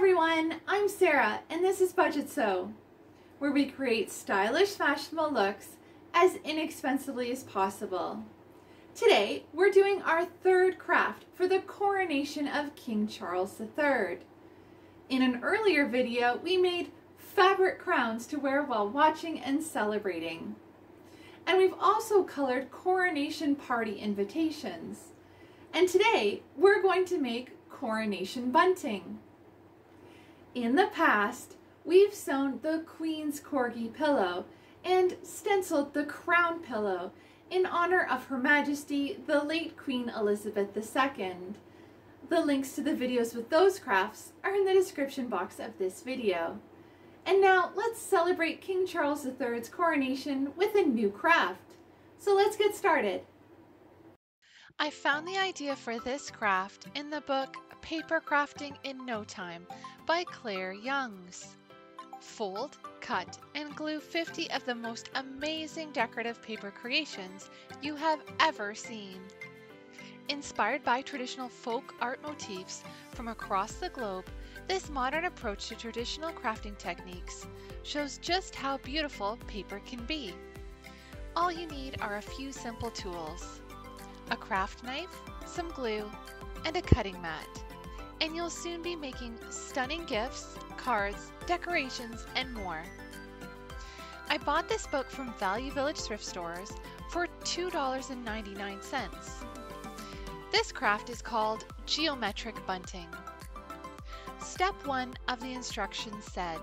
everyone, I'm Sarah and this is Budget Sew, where we create stylish, fashionable looks as inexpensively as possible. Today, we're doing our third craft for the coronation of King Charles III. In an earlier video, we made fabric crowns to wear while watching and celebrating. And we've also colored coronation party invitations. And today, we're going to make coronation bunting. In the past, we've sewn the Queen's corgi pillow and stenciled the crown pillow in honor of Her Majesty, the late Queen Elizabeth II. The links to the videos with those crafts are in the description box of this video. And now let's celebrate King Charles III's coronation with a new craft. So let's get started. I found the idea for this craft in the book Paper Crafting in No Time by Claire Youngs. Fold, cut, and glue 50 of the most amazing decorative paper creations you have ever seen. Inspired by traditional folk art motifs from across the globe, this modern approach to traditional crafting techniques shows just how beautiful paper can be. All you need are a few simple tools: a craft knife, some glue, and a cutting mat. And you'll soon be making stunning gifts, cards, decorations, and more. I bought this book from Value Village thrift stores for $2.99. This craft is called geometric bunting. Step 1 of the instructions said,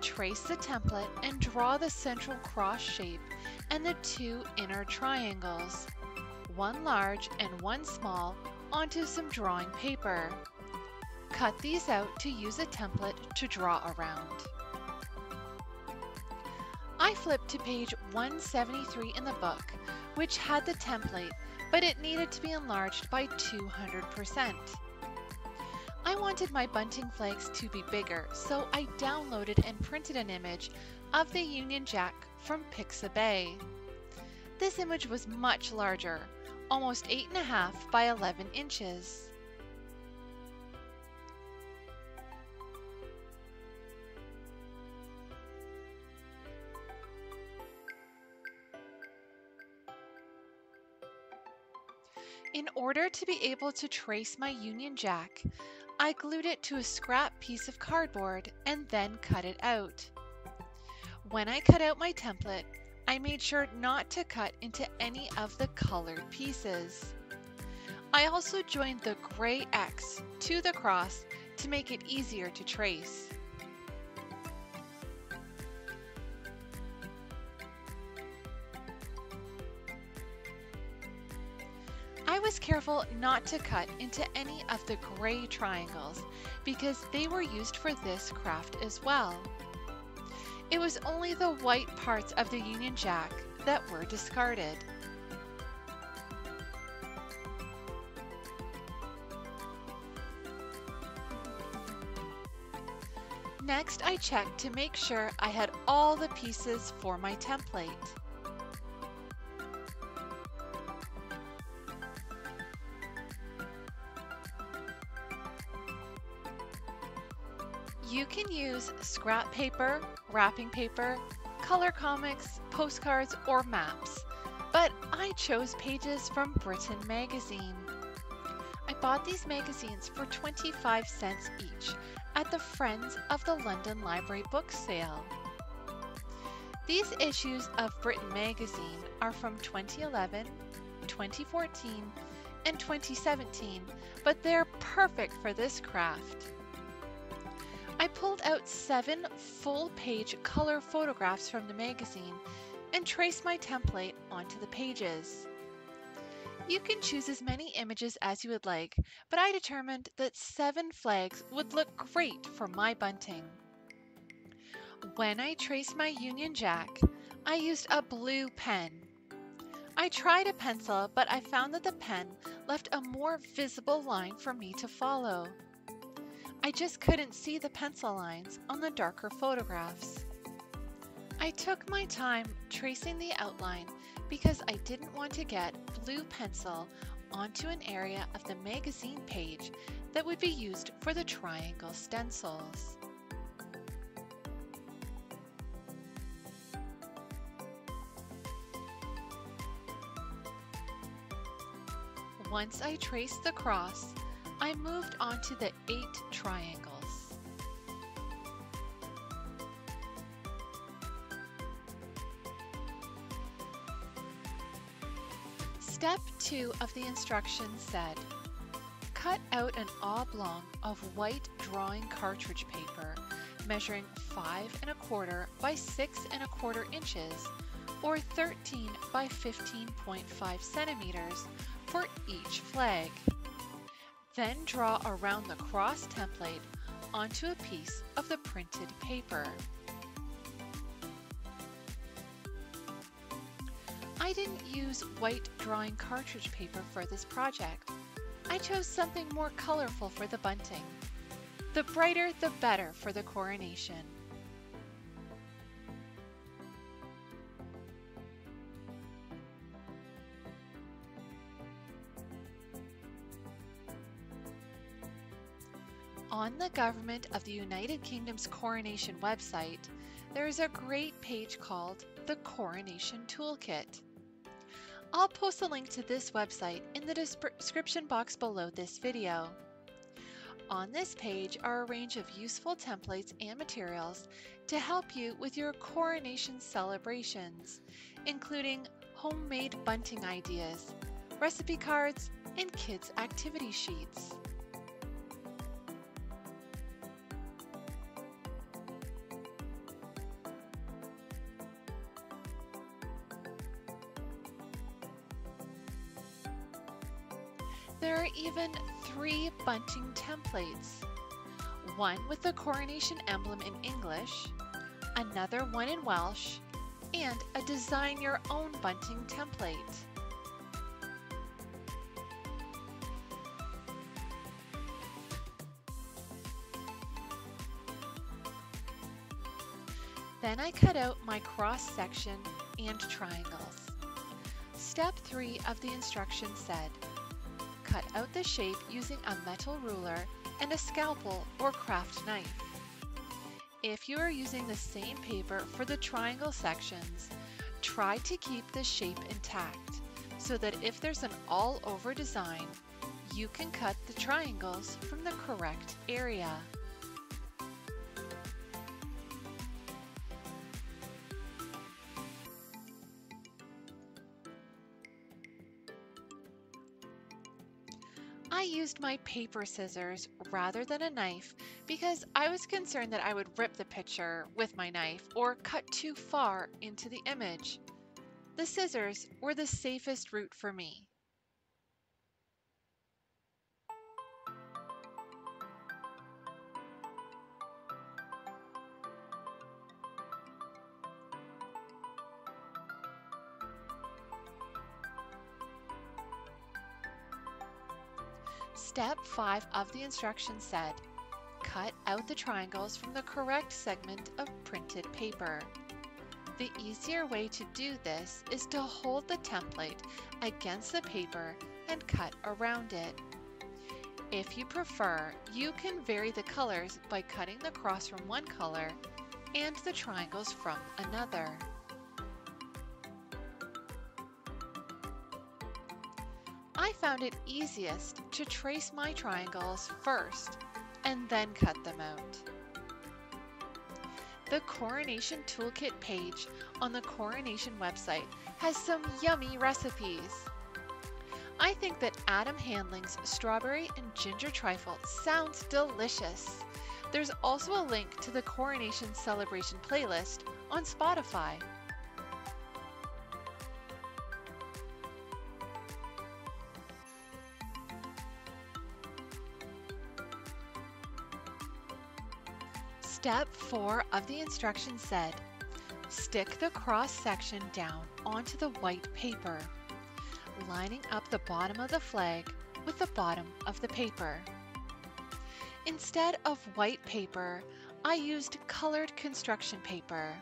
trace the template and draw the central cross shape and the two inner triangles, one large and one small, onto some drawing paper. Cut these out to use a template to draw around. I flipped to page 173 in the book, which had the template, but it needed to be enlarged by 200%. I wanted my bunting flags to be bigger, so I downloaded and printed an image of the Union Jack from Pixabay. This image was much larger, almost 8.5 by 11 inches. In order to be able to trace my Union Jack, I glued it to a scrap piece of cardboard and then cut it out. When I cut out my template, I made sure not to cut into any of the colored pieces. I also joined the gray X to the cross to make it easier to trace. I was careful not to cut into any of the gray triangles because they were used for this craft as well. It was only the white parts of the Union Jack that were discarded. Next, I checked to make sure I had all the pieces for my template. You can use scrap paper, wrapping paper, color comics, postcards, or maps, but I chose pages from Britain Magazine. I bought these magazines for 25 cents each at the Friends of the London Library book sale. These issues of Britain Magazine are from 2011, 2014, and 2017, but they're perfect for this craft. I pulled out 7 full-page color photographs from the magazine and traced my template onto the pages. You can choose as many images as you would like, but I determined that 7 flags would look great for my bunting. When I traced my Union Jack, I used a blue pen. I tried a pencil, but I found that the pen left a more visible line for me to follow. I just couldn't see the pencil lines on the darker photographs. I took my time tracing the outline because I didn't want to get blue pencil onto an area of the magazine page that would be used for the triangle stencils. Once I traced the cross, I moved on to the 8 triangles. Step 2 of the instructions said, cut out an oblong of white drawing cartridge paper measuring 5 1/4 by 6 1/4 inches or 13 by 15.5 centimeters for each flag. Then draw around the cross template onto a piece of the printed paper. I didn't use white drawing cartridge paper for this project. I chose something more colorful for the bunting. The brighter the better for the coronation. On the Government of the United Kingdom's Coronation website, there is a great page called the Coronation Toolkit. I'll post a link to this website in the description box below this video. On this page are a range of useful templates and materials to help you with your coronation celebrations, including homemade bunting ideas, recipe cards, and kids' activity sheets. There are even 3 bunting templates, one with the coronation emblem in English, another one in Welsh, and a design your own bunting template. Then I cut out my cross section and triangles. Step 3 of the instructions said, cut out the shape using a metal ruler and a scalpel or craft knife. If you are using the same paper for the triangle sections, try to keep the shape intact so that if there's an all-over design, you can cut the triangles from the correct area. I used my paper scissors rather than a knife because I was concerned that I would rip the picture with my knife or cut too far into the image. The scissors were the safest route for me. Step 5 of the instructions said, cut out the triangles from the correct segment of printed paper. The easier way to do this is to hold the template against the paper and cut around it. If you prefer, you can vary the colors by cutting the cross from one color and the triangles from another. I found it easiest to trace my triangles first and then cut them out. The Coronation Toolkit page on the Coronation website has some yummy recipes. I think that Adam Handling's strawberry and ginger trifle sounds delicious. There's also a link to the Coronation Celebration playlist on Spotify. Step 4 of the instructions said, stick the cross section down onto the white paper, lining up the bottom of the flag with the bottom of the paper. Instead of white paper, I used colored construction paper.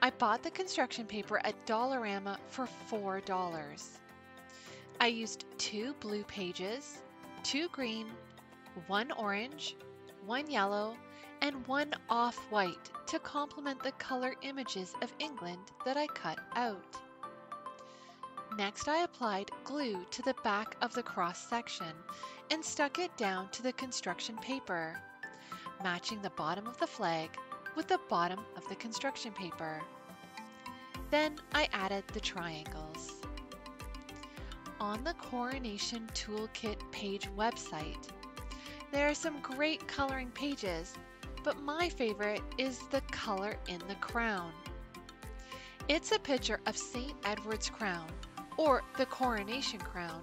I bought the construction paper at Dollarama for $4. I used 2 blue pages, 2 green, one orange, one yellow, and one off-white to complement the color images of England that I cut out. Next, I applied glue to the back of the cross section and stuck it down to the construction paper, matching the bottom of the flag with the bottom of the construction paper. Then I added the triangles. On the Coronation Toolkit page website, there are some great coloring pages, but my favorite is the Color in the Crown. It's a picture of St. Edward's crown, or the coronation crown,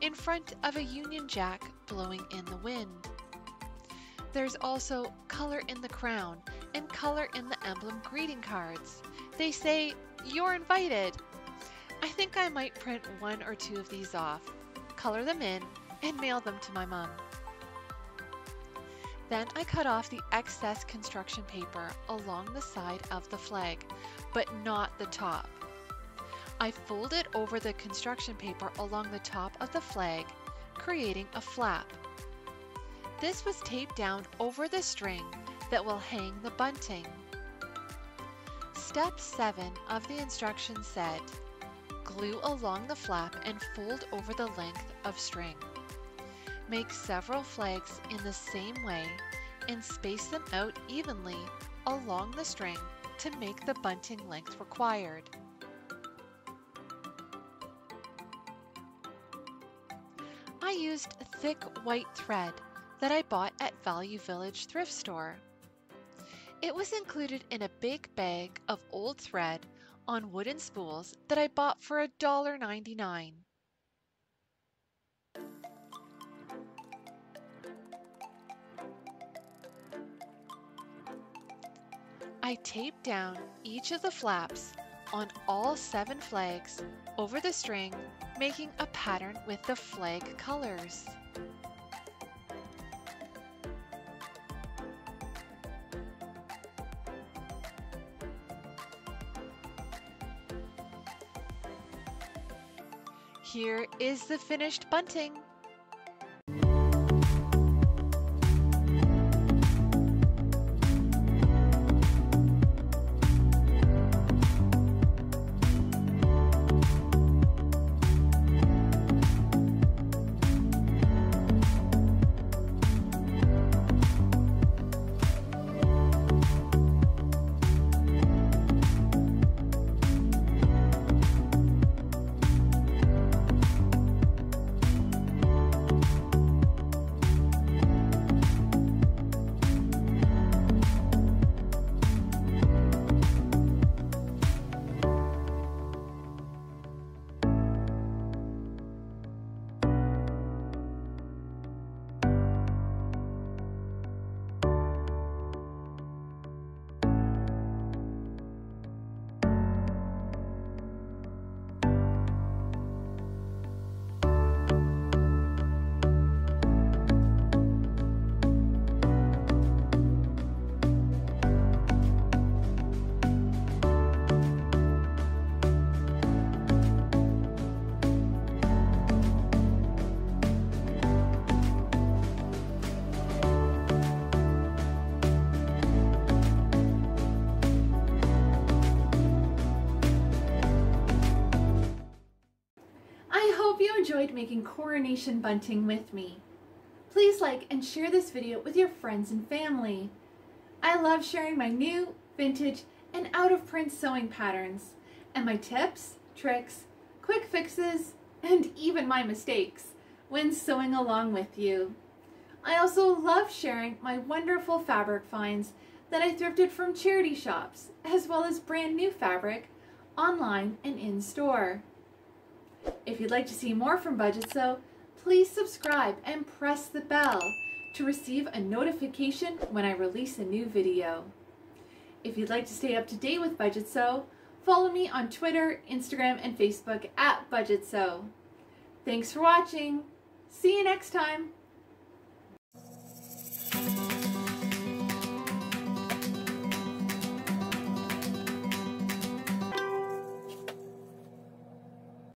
in front of a Union Jack blowing in the wind. There's also Color in the Crown and Color in the Emblem greeting cards. They say, "You're invited." I think I might print one or two of these off, color them in, and mail them to my mom. Then I cut off the excess construction paper along the side of the flag, but not the top. I folded over the construction paper along the top of the flag, creating a flap. This was taped down over the string that will hang the bunting. Step 7 of the instructions said, glue along the flap and fold over the length of string. Make several flags in the same way and space them out evenly along the string to make the bunting length required. I used thick white thread that I bought at Value Village thrift store. It was included in a big bag of old thread on wooden spools that I bought for $1.99. I taped down each of the flaps on all 7 flags over the string, making a pattern with the flag colors. Here is the finished bunting. Enjoyed making coronation bunting with me. Please like and share this video with your friends and family. I love sharing my new, vintage, and out-of-print sewing patterns, and my tips, tricks, quick fixes, and even my mistakes when sewing along with you. I also love sharing my wonderful fabric finds that I thrifted from charity shops, as well as brand new fabric online and in store. If you'd like to see more from Budget Sew, please subscribe and press the bell to receive a notification when I release a new video. If you'd like to stay up to date with Budget Sew, follow me on Twitter, Instagram, and Facebook at Budget Sew. Thanks for watching. See you next time.